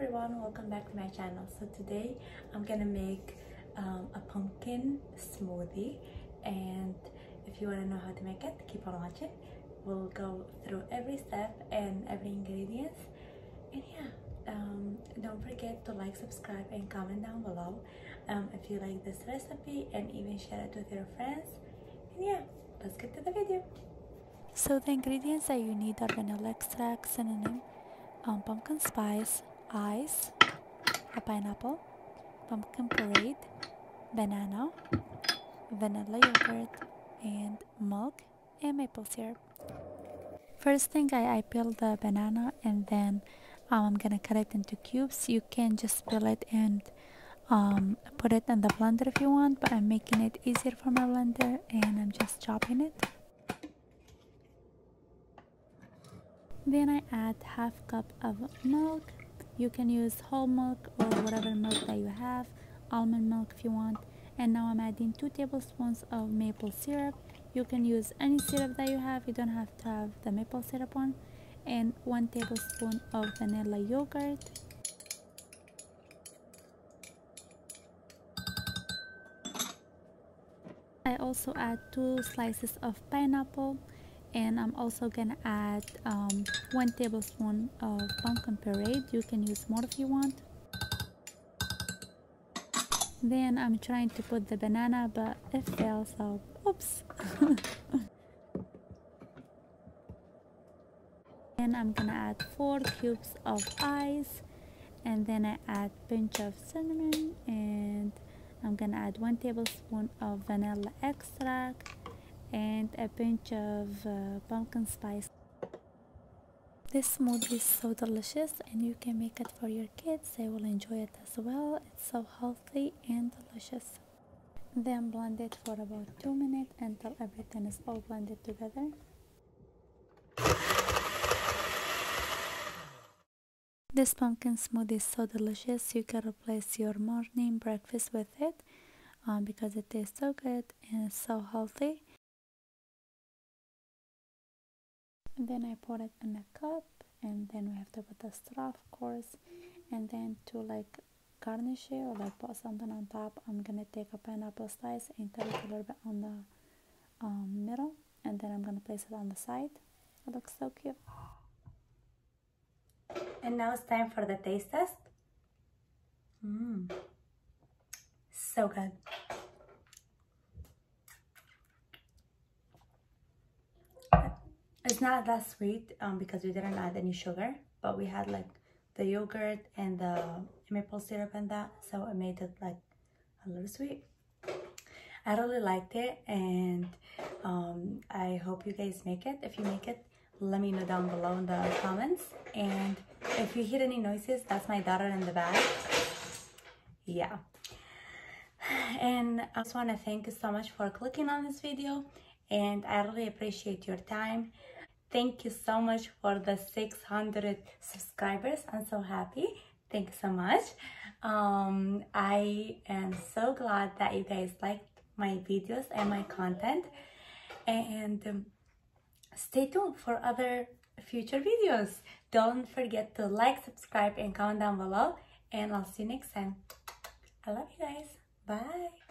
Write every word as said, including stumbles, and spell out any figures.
everyone, welcome back to my channel. So today I'm gonna make um, a pumpkin smoothie, and if you want to know how to make it, keep on watching. We'll go through every step and every ingredient, and yeah, um, don't forget to like, subscribe and comment down below um, if you like this recipe, and even share it with your friends. And yeah, let's get to the video. So the ingredients that you need are vanilla extract, cinnamon, Um, pumpkin spice, ice, a pineapple, pumpkin puree, banana, vanilla yogurt, and milk and maple syrup. First thing, I, I peel the banana, and then um, I'm gonna cut it into cubes. You can just peel it and um, put it in the blender if you want, but I'm making it easier for my blender and I'm just chopping it. Then I add half cup of milk. You can use whole milk or whatever milk that you have, almond milk if you want. And now I'm adding two tablespoons of maple syrup. You can use any syrup that you have, you don't have to have the maple syrup one. And one tablespoon of vanilla yogurt. I also add two slices of pineapple. And I'm also gonna add um, one tablespoon of pumpkin puree. You can use more if you want. Then I'm trying to put the banana, but it fell, so oops. And I'm gonna add four cubes of ice, and then I add a pinch of cinnamon, and I'm gonna add one tablespoon of vanilla extract and a pinch of uh, pumpkin spice. This smoothie is so delicious, and you can make it for your kids. They will enjoy it as well. It's so healthy and delicious. Then blend it for about two minutes until everything is all blended together. This pumpkin smoothie is so delicious. You can replace your morning breakfast with it um, because it tastes so good and it's so healthy. Then I pour it in a cup, and then we have to put a straw, of course. And then to like garnish it or like put something on top, I'm gonna take a pineapple slice and cut it a little bit on the um, middle, and then I'm gonna place it on the side. It looks so cute. And now it's time for the taste test. Mmm, so good. It's not that sweet um, because we didn't add any sugar, but we had like the yogurt and the maple syrup and that, so it made it like a little sweet. I really liked it, and um, I hope you guys make it. If you make it, let me know down below in the comments. And if you hear any noises, that's my daughter in the back. Yeah. And I just want to thank you so much for clicking on this video, and I really appreciate your time. Thank you so much for the six hundred subscribers. I'm so happy. Thank you so much. Um, I am so glad that you guys like my videos and my content. And um, stay tuned for other future videos. Don't forget to like, subscribe, and comment down below. And I'll see you next time. I love you guys. Bye.